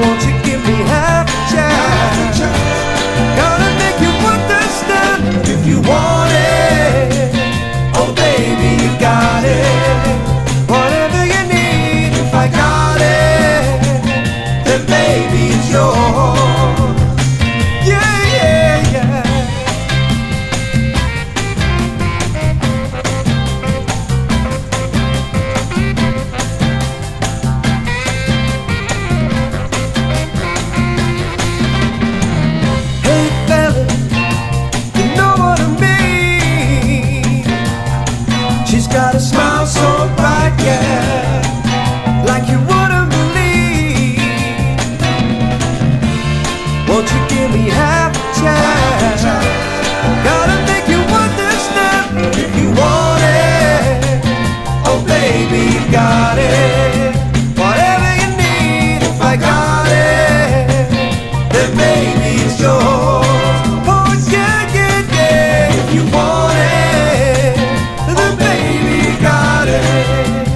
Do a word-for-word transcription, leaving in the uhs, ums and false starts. won't you give me half a chance? Gonna make you understand if you want it. Oh baby, you got it. Whatever you need, if I got it, then baby it's yours. Yeah, yeah, yeah. Hey fella, you know what I mean. She's got a smile so bright, yeah, like you wouldn't believe. Won't you give me half a chance? Gotta make you understand if you want it. Oh baby, you got it. Whatever you need, if I got it, then baby it's yours. Oh yeah, yeah, yeah. If you want it, then baby you got it.